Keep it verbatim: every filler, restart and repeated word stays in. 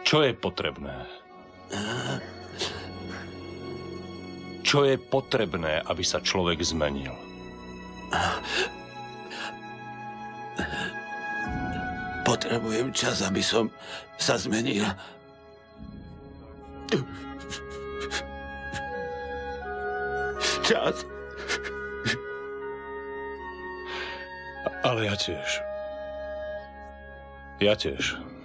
Čo je potrebné? Čo je potrebné, aby sa človek zmenil? Potrebujem čas, aby som sa zmenil. Čas. Ale ja tiež. Ja tiež.